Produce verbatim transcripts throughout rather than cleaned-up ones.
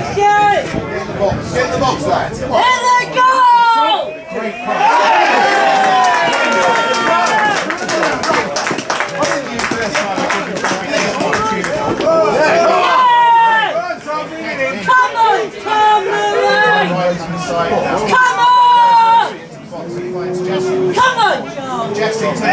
Get in the box, get in the box, lads. Here they go! Great pass. Come on, Tom Lorraine! Come on! Come on, John! Jesse! Come on!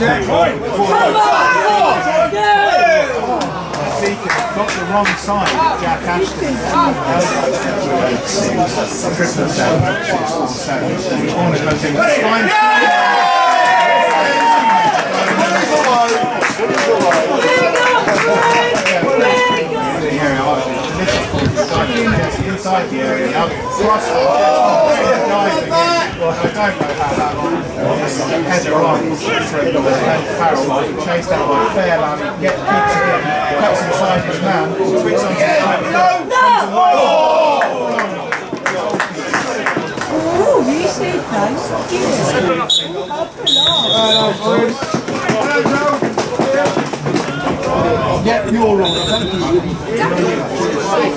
I think I've got the wrong side of Jack Ashton. A triple seven, six or seven. One of those things. Inside the area now. I don't know how that one. Header on through the Ben Farrell, chased out by Fairland, get the kids again, cuts inside his man, switches on to the line. Oh, you see those? Get your roll. Thank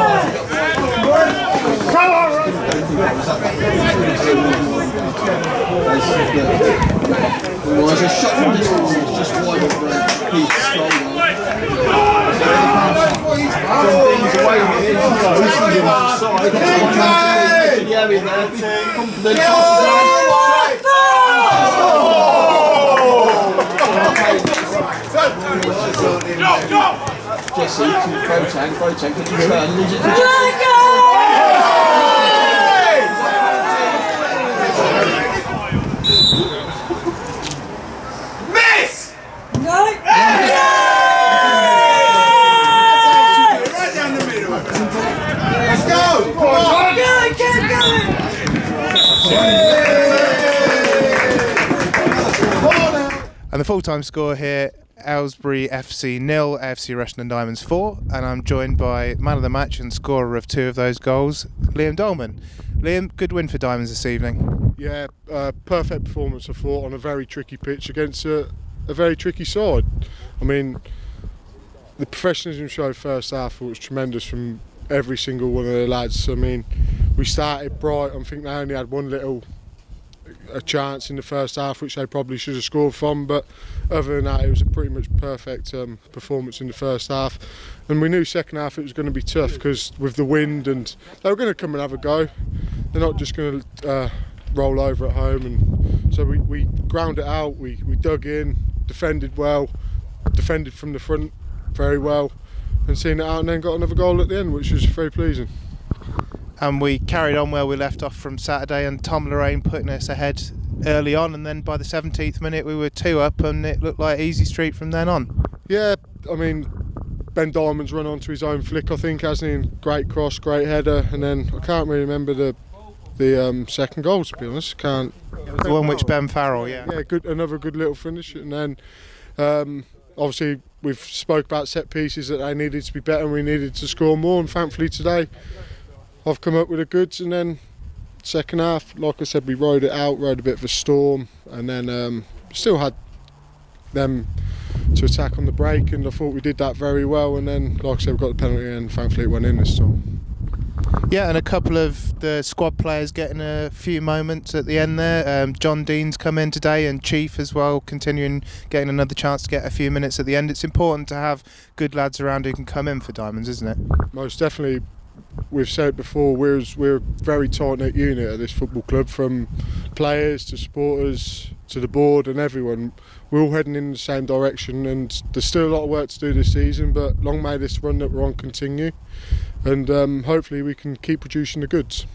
Well, it's a shot from distance, it's just wide of a piece stolen. And the full-time score here, Aylesbury F C nil, A F C Rushden and Diamonds four, and I'm joined by man of the match and scorer of two of those goals, Liam Dolman. Liam, good win for Diamonds this evening. Yeah, uh, perfect performance I thought on a very tricky pitch against a, a very tricky side. I mean, the professionalism showed first half was tremendous from every single one of the lads. I mean, we started bright, I think they only had one little a chance in the first half which they probably should have scored from, but other than that it was a pretty much perfect um, performance in the first half, and we knew second half it was going to be tough because with the wind and they were going to come and have a go, they're not just going to uh, roll over at home, and so we, we ground it out, we, we dug in, defended well, defended from the front very well and seen it out, and then got another goal at the end which was very pleasing. And we carried on where we left off from Saturday, and Tom Lorraine putting us ahead early on, and then by the seventeenth minute we were two up and it looked like easy street from then on. Yeah, I mean, Ben Diamond's run onto his own flick I think, hasn't he? And great cross, great header, and then I can't really remember the the um, second goal to be honest. Can't. It was the one which Ben Farrell, yeah. Yeah, good, another good little finish, and then um, obviously we've spoke about set pieces that they needed to be better and we needed to score more, and thankfully today I've come up with the goods, and then second half, like I said, we rode it out, rode a bit of a storm, and then um, still had them to attack on the break, and I thought we did that very well, and then, like I said, we got the penalty and thankfully it went in this time. Yeah, and a couple of the squad players getting a few moments at the end there. Um, John Dean's come in today, and Chief as well, continuing getting another chance to get a few minutes at the end. It's important to have good lads around who can come in for Diamonds, isn't it? Most definitely. We've said before, we're, we're a very tight-knit unit at this football club, from players to supporters to the board and everyone. We're all heading in the same direction, and there's still a lot of work to do this season, but long may this run that we're on continue, and um, hopefully we can keep producing the goods.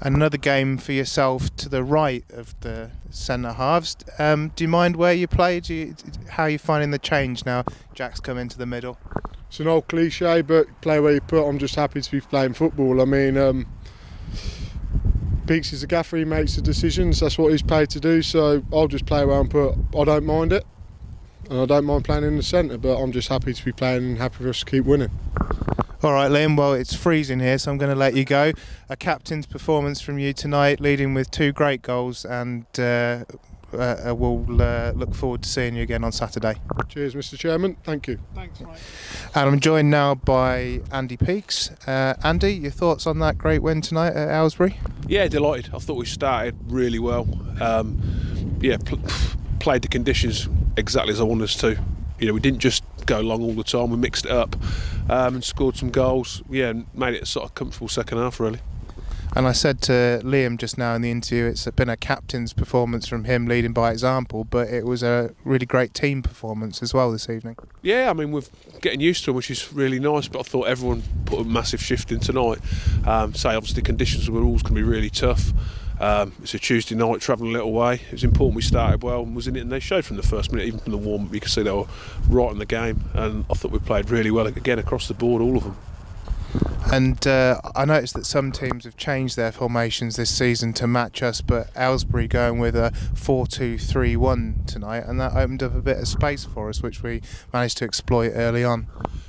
Another game for yourself to the right of the centre halves. Um, do you mind where you play? Do you, how are you finding the change now? Jack's come into the middle. It's an old cliche, but play where you put. I'm just happy to be playing football. I mean, um, Peakes is the gaffer, he makes the decisions, that's what he's paid to do, so I'll just play where I'm put. I don't mind it, and I don't mind playing in the centre, but I'm just happy to be playing and happy for us to keep winning. All right, Liam, well, it's freezing here, so I'm going to let you go. A captain's performance from you tonight, leading with two great goals, and uh, uh, we'll uh, look forward to seeing you again on Saturday. Cheers, Mister Chairman. Thank you. Thanks, mate. And I'm joined now by Andy Peakes. Uh, Andy, your thoughts on that great win tonight at Aylesbury? Yeah, delighted. I thought we started really well. Um, yeah, pl played the conditions exactly as I wanted us to. You know, we didn't just go long all the time, we mixed it up um, and scored some goals, yeah, and made it a sort of comfortable second half, really. And I said to Liam just now in the interview, it's been a captain's performance from him, leading by example, but it was a really great team performance as well this evening. Yeah, I mean, we're getting used to it, which is really nice, but I thought everyone put a massive shift in tonight. Um, say, obviously, conditions were always going to be really tough. Um, it's a Tuesday night, travelling a little way. It was important we started well and was in it, and they showed from the first minute, even from the warm-up, you could see they were right in the game, and I thought we played really well, again, across the board, all of them. And uh, I noticed that some teams have changed their formations this season to match us, but Aylesbury going with a four two three one tonight, and that opened up a bit of space for us, which we managed to exploit early on.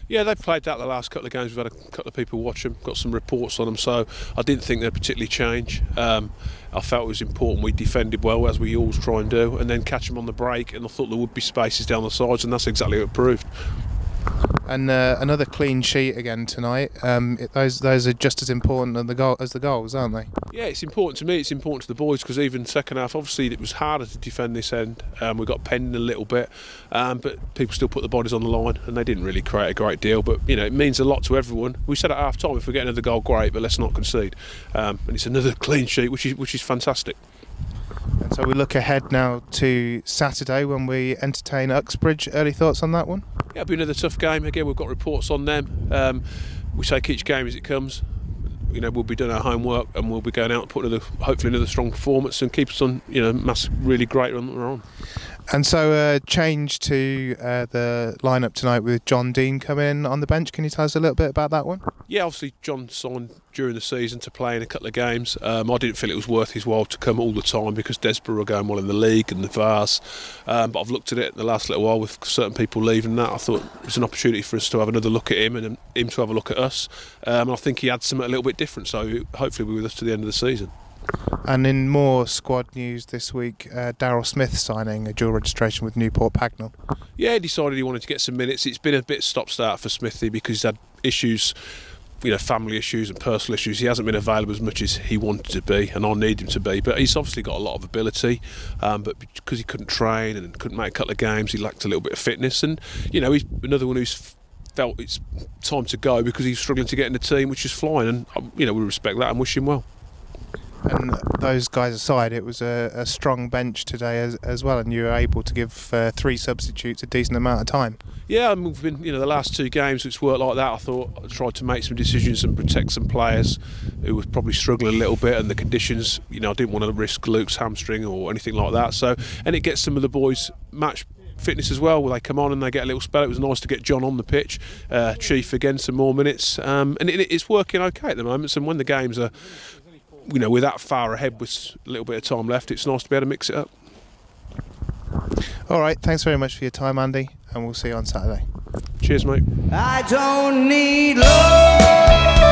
Yeah, they've played that the last couple of games. We've had a couple of people watch them, got some reports on them, so I didn't think they'd particularly change. Um, I felt it was important we defended well, as we always try and do, and then catch them on the break, and I thought there would be spaces down the sides, and that's exactly what it proved. And uh, another clean sheet again tonight. Um, it, those those are just as important as the, goal, as the goals, aren't they? Yeah, it's important to me. It's important to the boys, because even second half, obviously, it was harder to defend this end. Um, we got penned a little bit, um, but people still put the bodies on the line, and they didn't really create a great deal. But you know, it means a lot to everyone. We said at half time, if we get another goal, great, but let's not concede. Um, and it's another clean sheet, which is which is fantastic. And so we look ahead now to Saturday when we entertain Uxbridge. Early thoughts on that one? Yeah, it'll be another tough game. Again, we've got reports on them. Um, we take each game as it comes. You know, we'll be doing our homework, and we'll be going out and putting another, hopefully another strong performance, and keep us on, you know, mass really great run that we're on. And so, uh, change to uh, the lineup tonight with John Dean coming in on the bench. Can you tell us a little bit about that one? Yeah, obviously John signed during the season to play in a couple of games. Um, I didn't feel it was worth his while to come all the time, because Desborough are going well in the league and the Vars. Um, but I've looked at it the last little while with certain people leaving that. I thought it was an opportunity for us to have another look at him and him to have a look at us. Um, and I think he had something a little bit different, so hopefully we'll be with us to the end of the season. And in more squad news this week, uh, Darryl Smith signing a dual registration with Newport Pagnell. Yeah, he decided he wanted to get some minutes. It's been a bit stop-start for Smithy, because he's had issues, you know, family issues and personal issues. He hasn't been available as much as he wanted to be, and I need him to be. But he's obviously got a lot of ability, um, but because he couldn't train and couldn't make a couple of games, he lacked a little bit of fitness. And, you know, he's another one who's felt it's time to go, because he's struggling to get in the team, which is flying. And, um, you know, we respect that and wish him well. And those guys aside, it was a, a strong bench today as, as well, and you were able to give uh, three substitutes a decent amount of time. Yeah, I mean, we've been, you know, the last two games it's worked like that. I thought I tried to make some decisions and protect some players who were probably struggling a little bit, and the conditions, you know, I didn't want to risk Luke's hamstring or anything like that. So, and it gets some of the boys match fitness as well, where they come on and they get a little spell. It was nice to get John on the pitch, uh, Chief again some more minutes, um, and it, it's working okay at the moment. And when the games are, you know, we're that far ahead with a little bit of time left, it's nice to be able to mix it up. All right, thanks very much for your time, Andy, and we'll see you on Saturday. Cheers, mate. I don't need love.